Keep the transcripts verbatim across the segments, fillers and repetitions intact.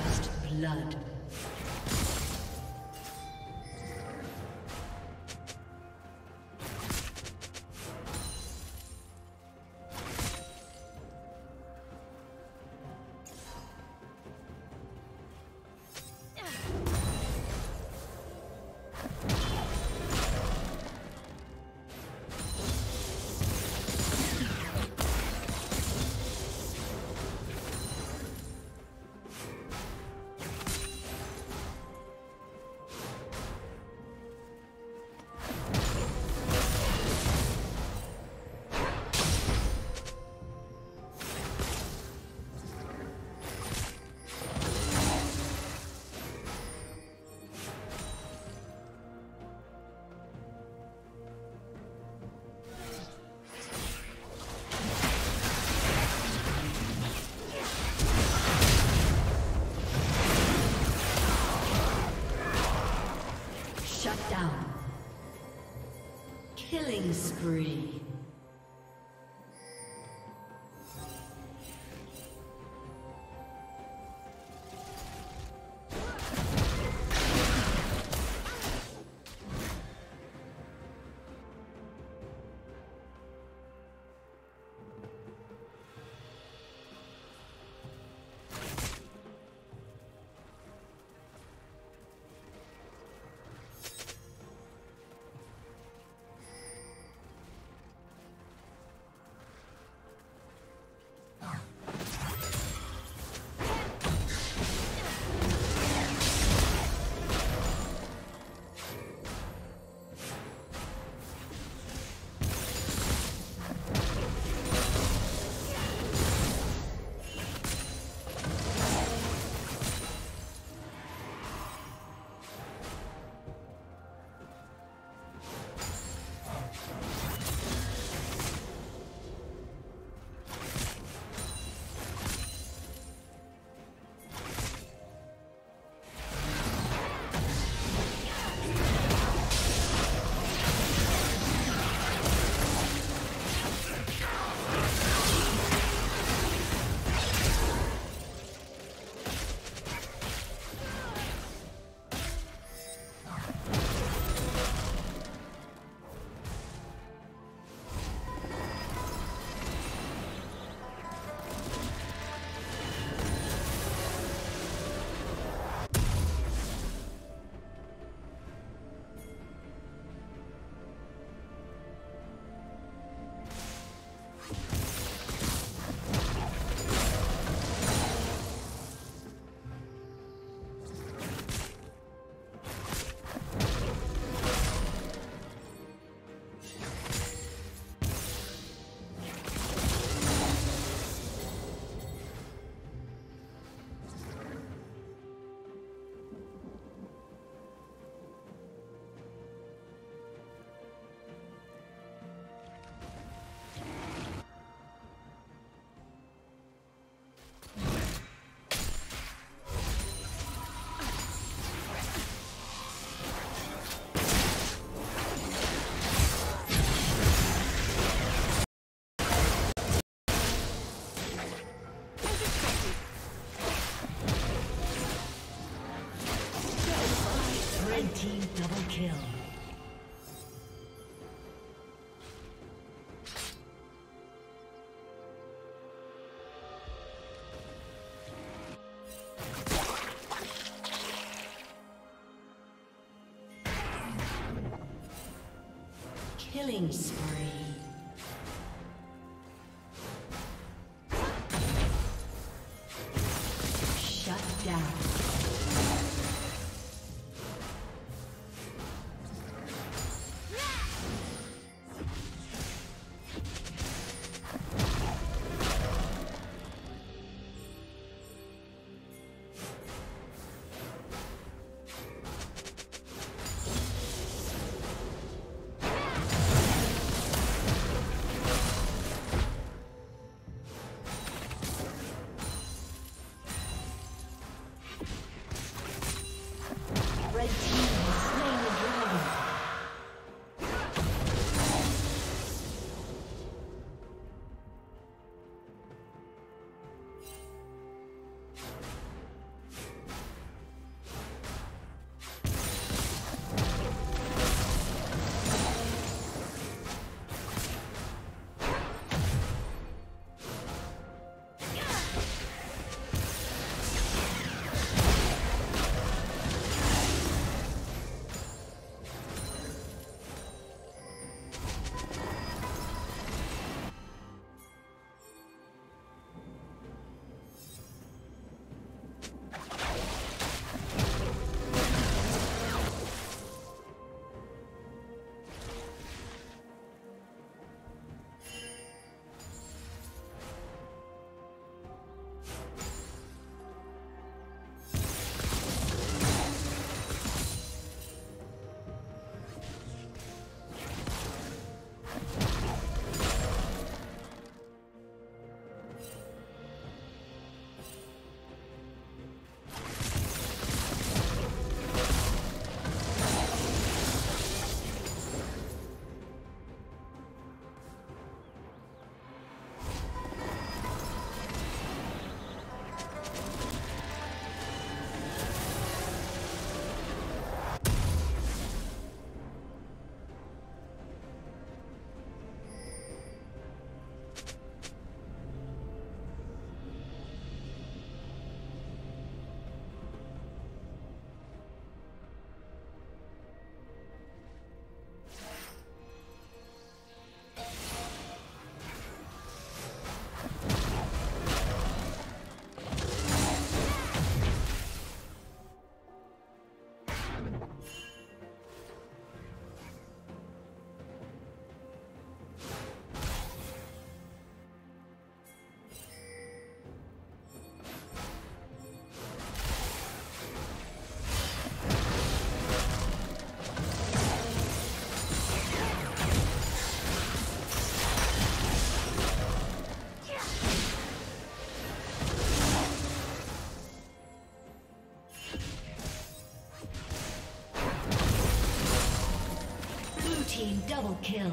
First blood. Killing spree. Killing spree. team double kill.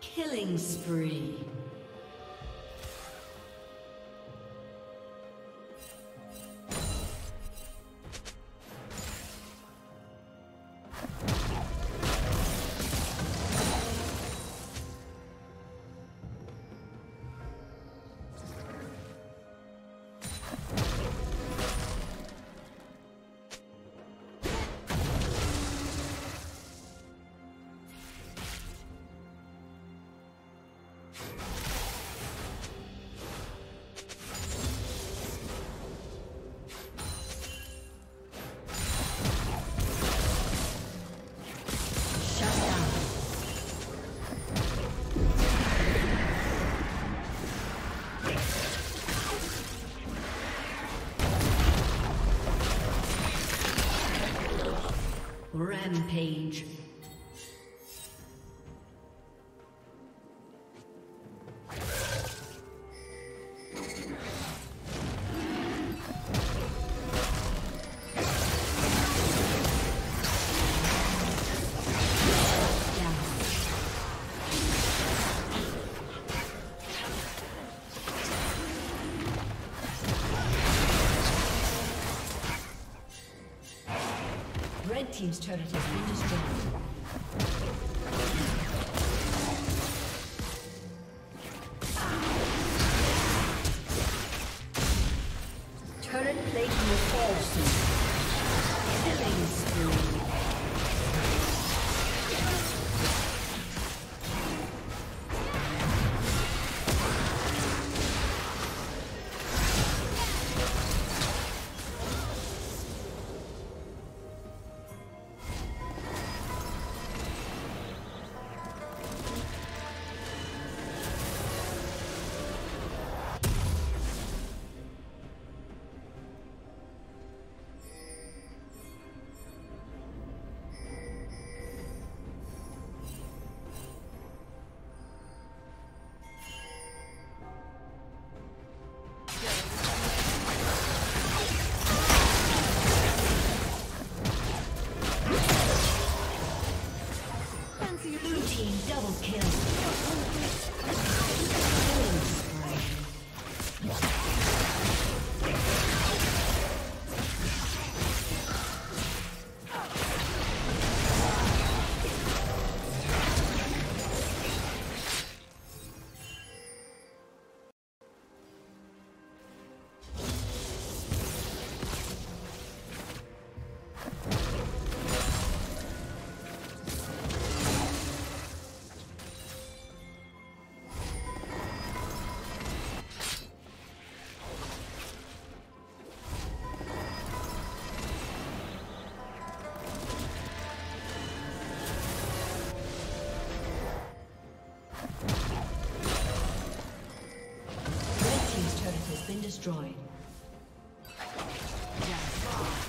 Killing spree. Rampage. Team's turret has been destroyed. Turret plate will fall soon. Killing spree. Destroyed. Just first.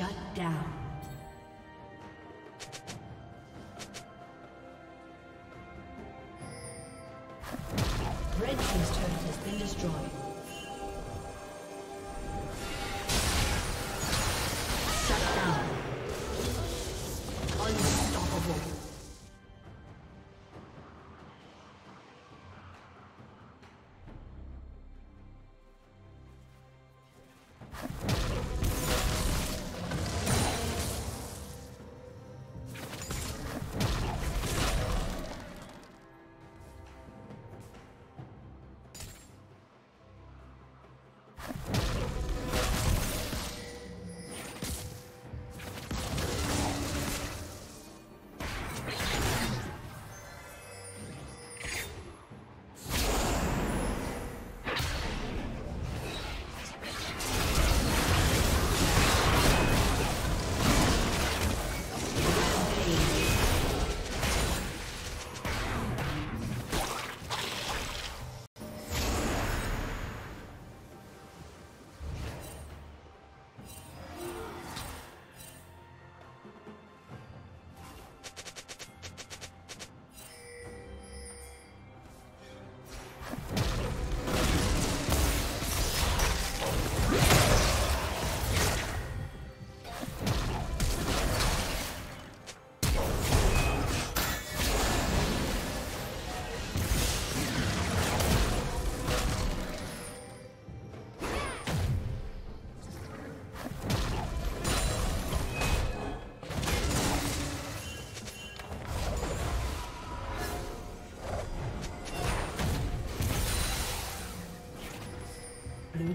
Shut down. Red Team's turret has been destroyed. Blue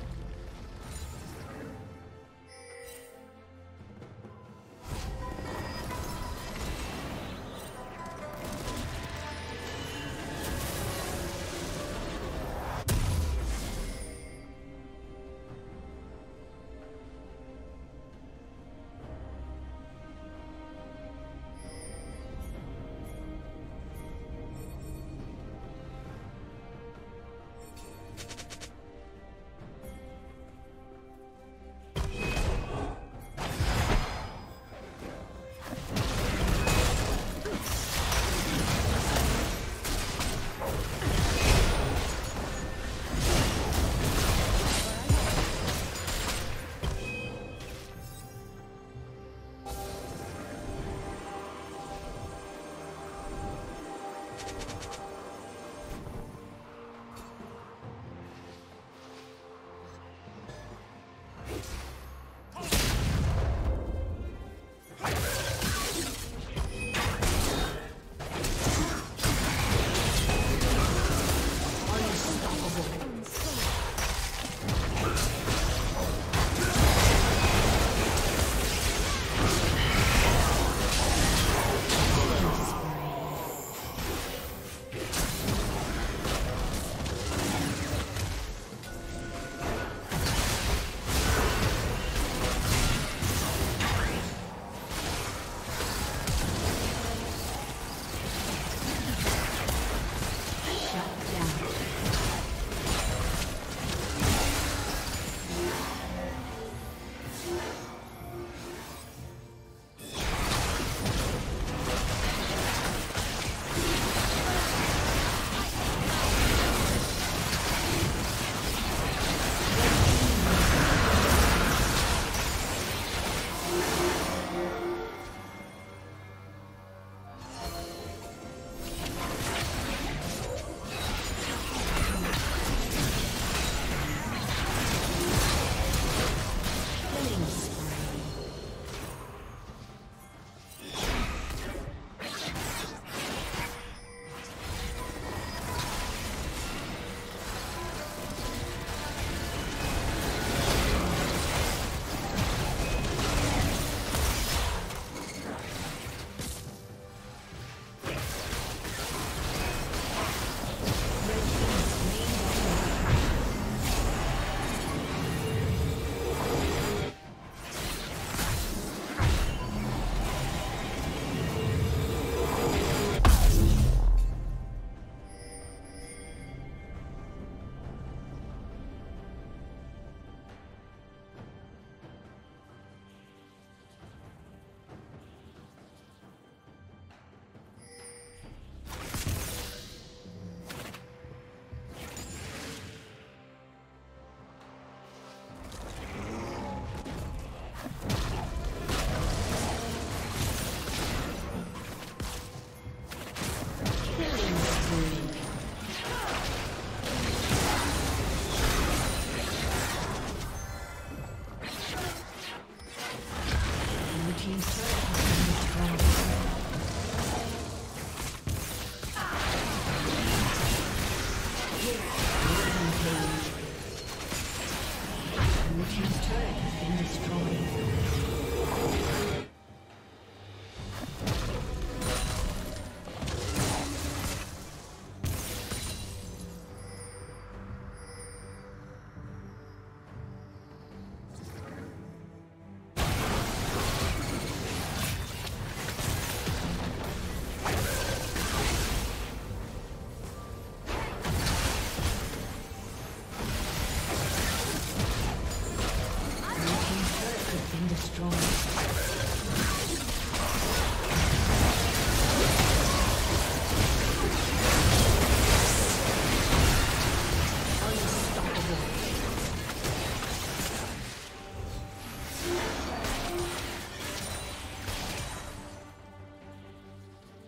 team's turret has been destroyed.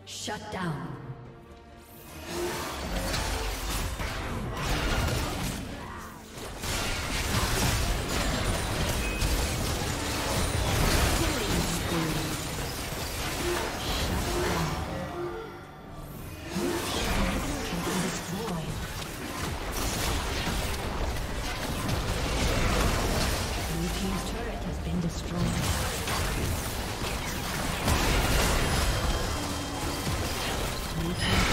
Shut down. Thank you.